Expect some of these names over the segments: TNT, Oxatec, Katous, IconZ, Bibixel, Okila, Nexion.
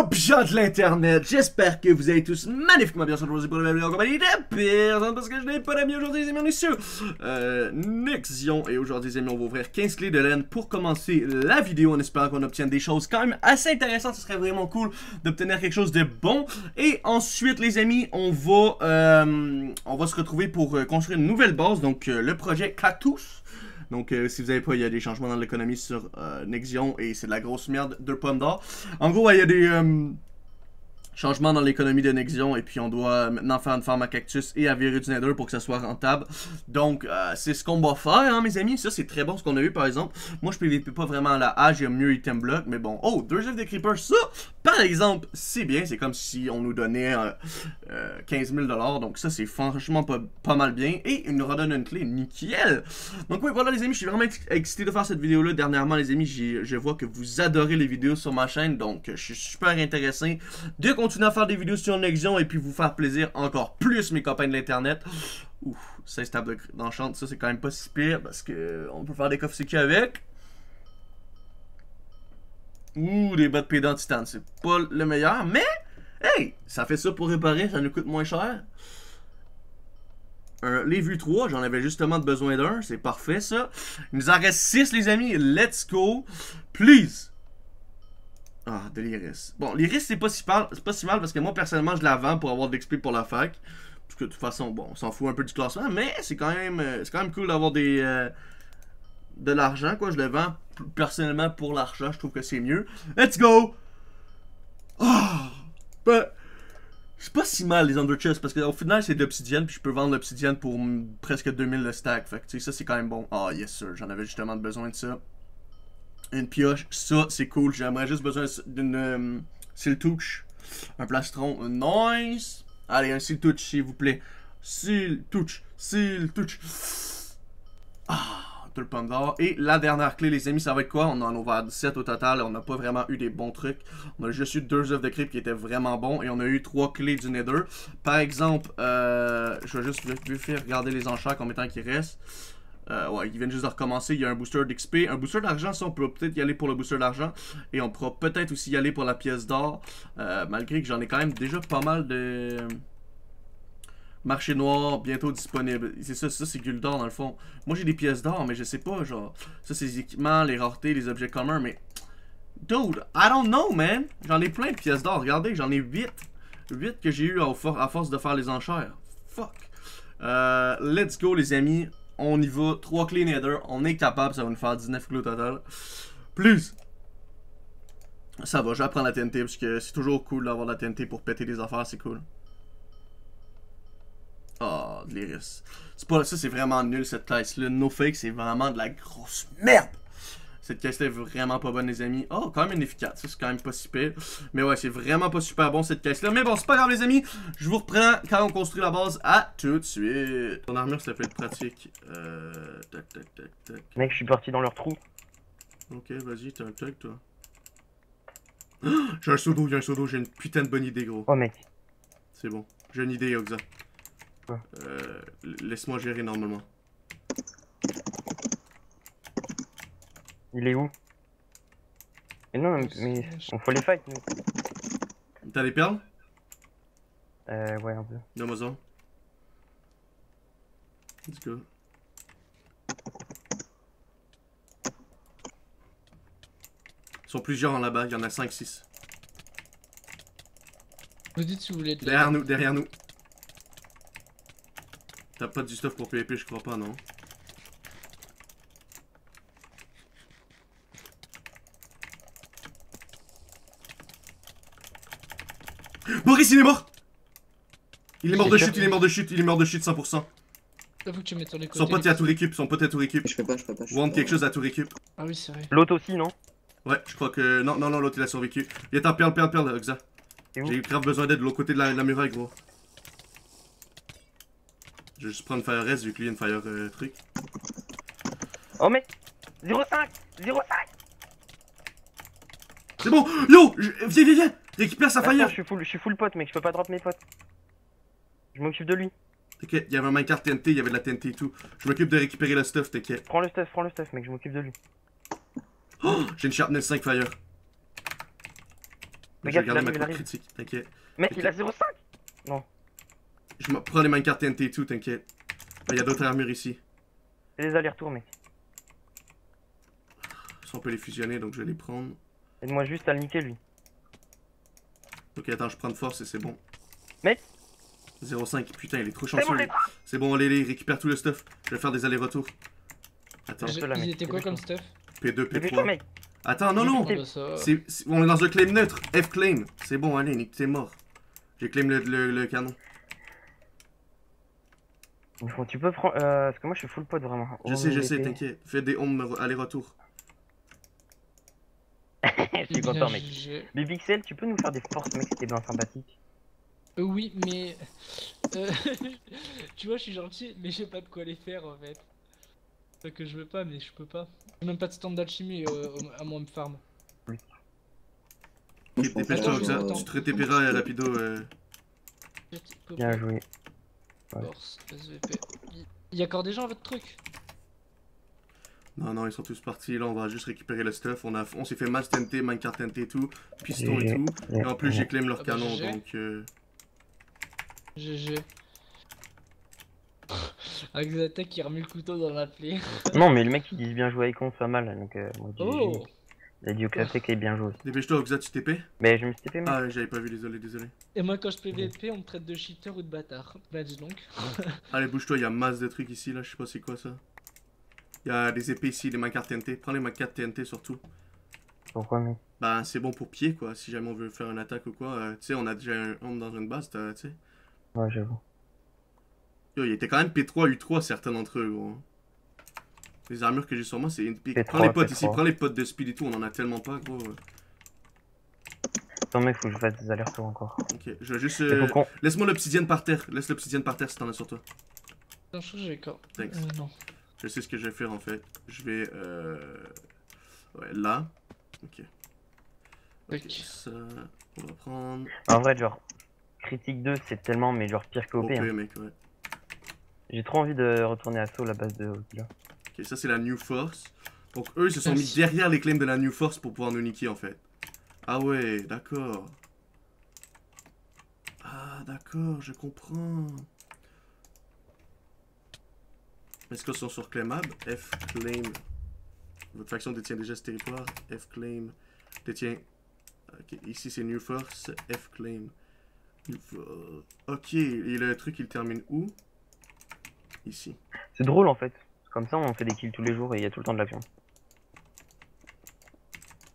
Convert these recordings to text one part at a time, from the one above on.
Yo bien de l'internet, j'espère que vous allez tous magnifiquement bien aujourd'hui pour le même en compagnie de personne parce que je n'ai pas d'amis aujourd'hui les amis, on est sur Nexion et aujourd'hui les amis on va ouvrir 15 clés de laine pour commencer la vidéo en espérant qu'on obtienne des choses quand même assez intéressantes, ce serait vraiment cool d'obtenir quelque chose de bon et ensuite les amis on va se retrouver pour construire une nouvelle base donc le projet Katous. Donc, si vous n'avez pas, il y a des changements dans l'économie sur Nexion et c'est de la grosse merde, 2 pommes d'or. En gros, il y a des changements dans l'économie de Nexion et puis on doit maintenant faire une farm à cactus et à virer du nether pour que ça soit rentable. Donc, c'est ce qu'on va faire, hein, mes amis. Ça, c'est très bon ce qu'on a eu, par exemple. Moi, je PVP pas vraiment à la hache, j'ai mieux item block, mais bon. Oh, 2 œufs de creeper, ça, par exemple, c'est bien. C'est comme si on nous donnait 15 000 $. Donc ça, c'est franchement pas mal bien. Et il nous redonne une clé, nickel. Donc oui, voilà les amis, je suis vraiment excité de faire cette vidéo-là. Dernièrement, les amis, je vois que vous adorez les vidéos sur ma chaîne. Donc, je suis super intéressé de continuer à faire des vidéos sur Nexion et puis vous faire plaisir encore plus, mes copains de l'Internet. Ouh, 16 tables d'enchant, ça, c'est quand même pas si pire parce que on peut faire des coffres sécu avec. Ouh, des bottes pédants titanes, c'est pas le meilleur, mais... Hey, ça fait ça pour réparer, ça nous coûte moins cher. Les vues 3, j'en avais justement besoin d'un, c'est parfait ça. Il nous en reste 6 les amis, let's go, please. Ah, de l'iris. Bon, l'iris c'est pas si mal parce que moi personnellement je la vends pour avoir de l'XP pour la fac. Parce que de toute façon, bon, on s'en fout un peu du classement, mais c'est quand même cool d'avoir des... de l'argent quoi, je le vends personnellement pour l'argent, je trouve que c'est mieux. Let's go! Oh! Ben, c'est pas si mal les underchest parce qu'au final c'est de l'obsidienne puis je peux vendre l'obsidienne pour presque 2000 le stack. Fait que tu sais, ça c'est quand même bon. Ah, yes sir, j'en avais justement besoin de ça. Une pioche, ça c'est cool, j'aimerais juste besoin d'une siltouche. Un plastron, nice! Allez, un siltouche s'il vous plaît. Siltouche, siltouche. Ah! Le pomme d'or. Et la dernière clé, les amis, ça va être quoi? On en a ouvert 17 au total. On n'a pas vraiment eu des bons trucs. On a juste eu 2 œufs de creep qui étaient vraiment bons. Et on a eu 3 clés du nether. Par exemple, je vais juste regarder les enchères combien de temps qu'il reste. Ouais, ils viennent juste de recommencer. Il y a un booster d'XP. Un booster d'argent, ça, on peut peut-être y aller pour le booster d'argent. Et on pourra peut-être aussi y aller pour la pièce d'or. Malgré que j'en ai quand même déjà pas mal de... Marché noir, bientôt disponible. C'est ça, c'est Guild d'or dans le fond. Moi j'ai des pièces d'or, mais je sais pas, genre. Ça c'est les équipements, les raretés, les objets communs, mais. Dude, I don't know, man. J'en ai plein de pièces d'or, regardez, j'en ai 8. 8 que j'ai eu à force de faire les enchères. Fuck. Let's go, les amis. On y va. 3 clés nether, on est capable, ça va nous faire 19 clés au total. Plus. Ça va, je vais apprendre la TNT, parce que c'est toujours cool d'avoir la TNT pour péter des affaires, c'est cool. Oh, de l'iris. C'est pas ça, c'est vraiment nul cette caisse-là. No fake, c'est vraiment de la grosse merde. Cette caisse-là est vraiment pas bonne, les amis. Oh, quand même inefficace. Ça, c'est quand même pas si pire. Mais ouais, c'est vraiment pas super bon cette caisse-là. Mais bon, c'est pas grave, les amis. Je vous reprends quand on construit la base. À tout de suite. Ton armure, ça peut être pratique. Tac, tac, tac, tac. Mec, je suis parti dans leur trou. Ok, vas-y, t'as un tag, toi. J'ai un seau d'eau, il y a un seau d'eau. J'ai une putain de bonne idée, gros. Oh, mec. C'est bon. J'ai une idée, Oxa. Laisse-moi gérer normalement. Il est où? Mais non, mais on faut les fight. T'as des perles? Ouais, un peu. Donne-moi-en. Let's go. Ils sont plusieurs là-bas, il y en a 5-6. Vous dites si vous voulez. Derrière nous, derrière nous. T'as pas du stuff pour PvP, je crois pas, non? Boris, il est mort! Il est mort de chute, il est mort de chute, il est mort de chute 100%. Faut que tu mettes sur les côtés. Son pote est à tout récup, son pote est à tout récup. Je peux pas. Wand quelque chose à tout récup. Ah oui, c'est vrai. L'autre aussi, non? Ouais, je crois que. Non, non, non, l'autre il a survécu. Il est en perle, Oxa. J'ai grave besoin d'aide de l'autre côté de la muraille, gros. Je vais juste prendre Fire Rest vu que lui il y a une Fire truc. Oh mec! 0,5! C'est bon! Yo! Viens! Récupère sa Fire! Je suis full pote mec, je peux pas drop mes potes. Je m'occupe de lui. T'inquiète, il y avait un minecart TNT, il y avait de la TNT et tout. Je m'occupe de récupérer le stuff, t'inquiète. Prends le stuff mec, je m'occupe de lui. Oh! J'ai une Sharpness 5 Fire. Mais gars, il ma critique, t'inquiète. Mec, il a 0,5. Non. Je prends les minecarts TNT et tout, t'inquiète. Il y a d'autres armures ici. Et les allers-retours, mec. Ça, on peut les fusionner, donc je vais les prendre. Aide-moi juste à le niquer, lui. Ok, attends, je prends de force et c'est bon. Mec 0,5, putain, il est trop chanceux. C'est bon, allez, récupère tout le stuff. Je vais faire des allers-retours. Attends. Ils étaient quoi comme stuff? P2, P3. Attends, non, non. On est dans le claim neutre. F-claim. C'est bon, allez, nique, t'es mort. J'ai claim le canon. Tu peux prendre. Parce que moi je suis full pot vraiment. Je sais, t'inquiète. Fais des ombres aller-retour. Je suis content, mec. Bibixel, tu peux nous faire des forces, mec, c'était bien sympathique. Oui, mais. Tu vois, je suis gentil, mais j'ai pas de quoi les faire en fait. C'est que je veux pas, mais je peux pas. J'ai même pas de stand d'alchimie à mon farm. Oui. Ok, dépêche-toi, tu te retépéras rapido. Bien joué. Force, SVP. Y'a encore des gens à votre truc? Non, non, ils sont tous partis. Là, on va juste récupérer le stuff. On s'est fait match TNT, minecart TNT et tout, piston et tout. Et en plus, j'ai claim leur canon donc. GG. Oxatec qui remet le couteau dans la plaie. Non, mais le mec il dit bien joué Icon, c'est pas mal. Donc, moi, oh. Il a dit Oxatec est bien joué. Dépêche-toi, Oxat, tu TP? Mais je me suis TP, mec. Ah, j'avais pas vu, désolé, désolé. Et moi, quand je PVP, on me traite de cheater ou de bâtard. Bah, dis donc. Allez, bouge-toi, y'a masse de trucs ici, là, je sais pas c'est quoi ça. Y'a des épées ici, des minecarts TNT. Prends les minecarts TNT surtout. Pourquoi, mec? Bah, c'est bon pour piller, quoi. Si jamais on veut faire une attaque ou quoi. Tu sais, on a déjà un homme dans une base, tu sais. Ouais, j'avoue. Yo, il était quand même P3, U3, certains d'entre eux, gros. Les armures que j'ai sur moi, c'est une pique. Prends les potes P3. Ici, prends les potes de speed et tout, on en a tellement pas, gros. Attends, mec, faut que je fasse des allers-retours encore. Ok, je vais juste. Laisse-moi l'obsidienne par terre, laisse l'obsidienne par terre si t'en as sur toi. Non, je j'ai quoi. Non. Je sais ce que je vais faire en fait. Je vais. Ouais, là. Ok. Ok, ça. On va prendre. En vrai, genre. Critique 2, c'est tellement, mais genre pire qu'OP. Hein. Mec, ouais. J'ai trop envie de retourner à Saut, la base de Okila. Ok, ça c'est la New Force. Donc eux, ils se sont mis derrière les claims de la New Force pour pouvoir nous niquer en fait. Ah ouais, d'accord. Ah d'accord, je comprends. Est-ce qu'ils sont sur claimable? F-claim. Votre faction détient déjà ce territoire. F-claim. Détient. Ok, ici c'est New Force. F-claim. Ok, et le truc il termine où? Ici. C'est drôle en fait. Comme ça on fait des kills tous les jours et il y a tout le temps de l'action.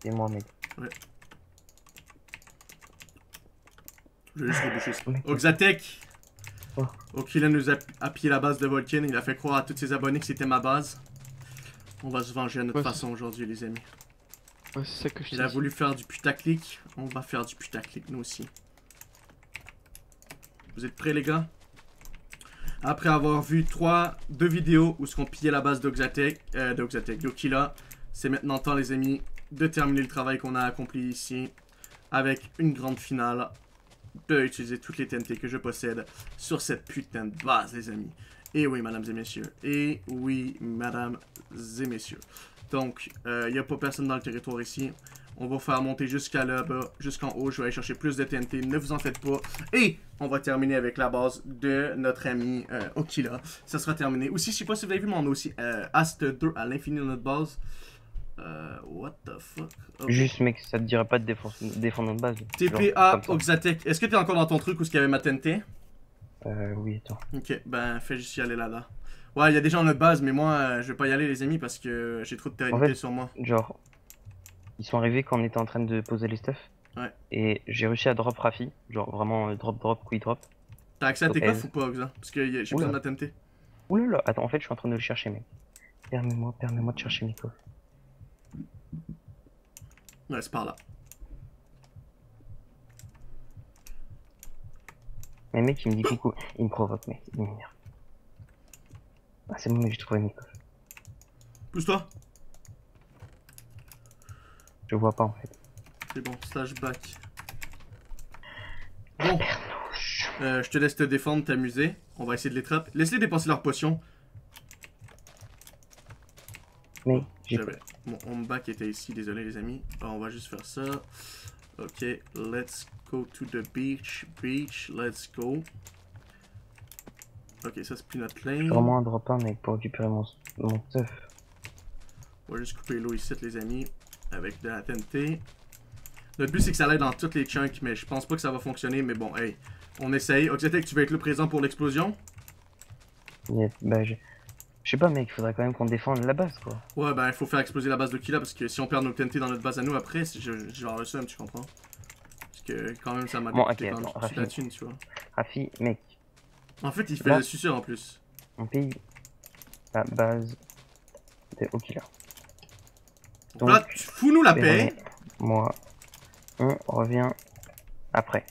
Et moi, mec. Ouais. Je vais juste reboucher ça. Oxatec! Oh. Okila nous a appuyé la base de Volcan. Il a fait croire à tous ses abonnés que c'était ma base. On va se venger à notre façon aujourd'hui, les amis. Ouais, c'est ça que je dis. Il a voulu faire du putaclic. On va faire du putaclic, nous aussi. Vous êtes prêts, les gars? Après avoir vu deux vidéos où ce qu'on pillait la base d'Oxatec, d'Okila, c'est maintenant temps, les amis, de terminer le travail qu'on a accompli ici avec une grande finale, de utiliser toutes les TNT que je possède sur cette putain de base, les amis. Et oui, mesdames et messieurs. Et oui, mesdames et messieurs. Donc, il n'y a pas personne dans le territoire ici. On va faire monter jusqu'à là-bas, jusqu'en haut. Je vais aller chercher plus de TNT, ne vous en faites pas. Et on va terminer avec la base de notre ami Okila. Ça sera terminé. Aussi, je sais pas si vous avez vu, mais on a aussi Ast 2 à l'infini dans notre base. What the fuck? Okay. Juste, mec, ça te dirait pas de défendre notre base. TPA Oxatec. Est-ce que t'es encore dans ton truc où ce qu'il y avait ma TNT? Oui, attends. Ok, ben fais juste y aller là. Ouais, il y a des gens dans notre base, mais moi, je vais pas y aller, les amis, parce que j'ai trop de territorialité en fait, sur moi. Genre. Ils sont arrivés quand on était en train de poser les stuff. Ouais. Et j'ai réussi à drop Rafi. Genre vraiment drop. T'as accès à tes coffres ou pas, Oxa? Parce que j'ai besoin de la TNT. Oulala, attends, en fait je suis en train de le chercher, mec. Permets-moi de chercher mes coffres. Ouais, c'est par là. Mais mec, il me dit coucou. Il me provoque, mec. Il m'énerve. Ah, c'est bon, mais j'ai trouvé mes coffres. Pousse-toi. Je vois pas en fait. C'est bon, slash back. Bon, je te laisse te défendre, t'amuser. On va essayer de les trapper. Laisse-les dépenser leurs potions. Mais bon, mon home back était ici, désolé les amis. Alors, on va juste faire ça. Okay, let's go to the beach. Beach, let's go. Ok, ça c'est plus notre lane. Sûrement un drop-in, mais pour récupérer mon stuff. On va juste couper l'eau ici, les amis, avec de la TNT. Notre but c'est que ça l'aide dans toutes les chunks, mais je pense pas que ça va fonctionner. Mais bon, hey, on essaye. Oxatec, tu vas être le présent pour l'explosion? Yes, ben je sais pas, mec, il faudrait quand même qu'on défende la base, quoi. Ouais, ben il faut faire exploser la base de Okila, parce que si on perd nos TNT dans notre base à nous après, je vais avoir le seum, tu comprends? Parce que quand même ça m'a coûté la thune, tu vois. Raffi, mec. En fait, il fait la suceur en plus. On paye la base de Okila. Donc là, tu fous-nous la paix. Moi, on revient après.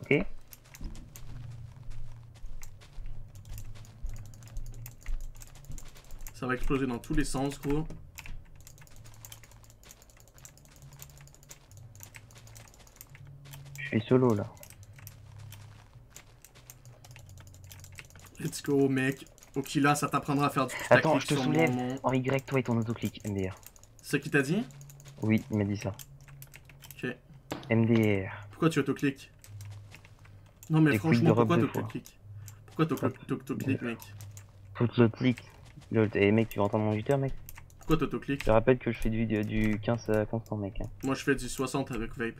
Ok? Ça va exploser dans tous les sens, gros. Je suis solo là. Let's go, mec. Okila, ça t'apprendra à faire du putaclic. Attends, je te soulève en Y, toi et ton autoclic, MDR. C'est ce qu'il t'a dit? Oui, il m'a dit ça. Ok. MDR. Pourquoi tu autoclic? Non, mais franchement, pourquoi t'autoclic? Pourquoi t'autoclic, mec? Autoclic. Et mec, tu vas entendre mon jitter, mec? Pourquoi t'autoclic? Je te rappelle que je fais du 15 à constant, mec. Moi, je fais du 60 avec vape.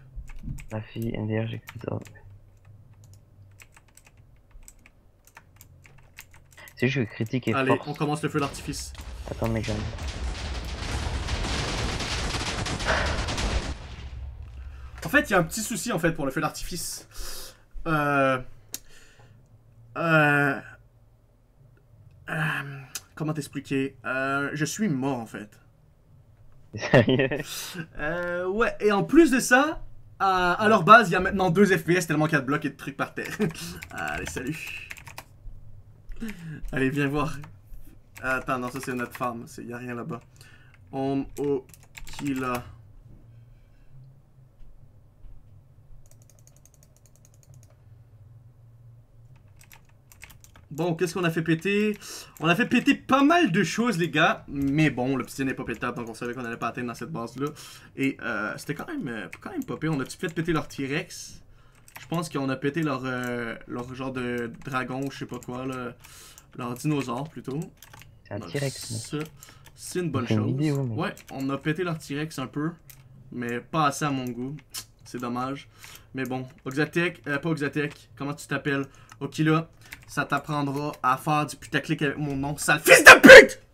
La fille, MDR, j'écoute ça. C'est juste critique et force. Allez, on commence le feu d'artifice. Attends, mec, j'arrive. En fait, il y a un petit souci en fait pour le feu d'artifice. Comment t'expliquer? Je suis mort en fait. Sérieux? Ouais, et en plus de ça, à leur base, il y a maintenant 2 FPS tellement qu'il y a de blocs et de trucs par terre. Allez, salut. Allez, viens voir. Attends, non, ça c'est notre farm. Il y a rien là-bas. On Okila. Bon, qu'est-ce qu'on a fait péter? On a fait péter pas mal de choses, les gars. Mais bon, le petit n'est pas pétable, donc on savait qu'on allait pas atteindre dans cette base-là. Et c'était quand même pas pire. On a-tu fait péter leur T-Rex? Je pense qu'on a pété leur genre de dragon, je sais pas quoi, là. Leur dinosaure plutôt. C'est un T-Rex. C'est une bonne chose. Vidéo, mais... Ouais, on a pété leur T-Rex un peu, mais pas assez à mon goût. C'est dommage. Mais bon, Oxatec, pas Oxatec, comment tu t'appelles? Okila, ça t'apprendra à faire du putaclic avec mon nom, sale fils de pute!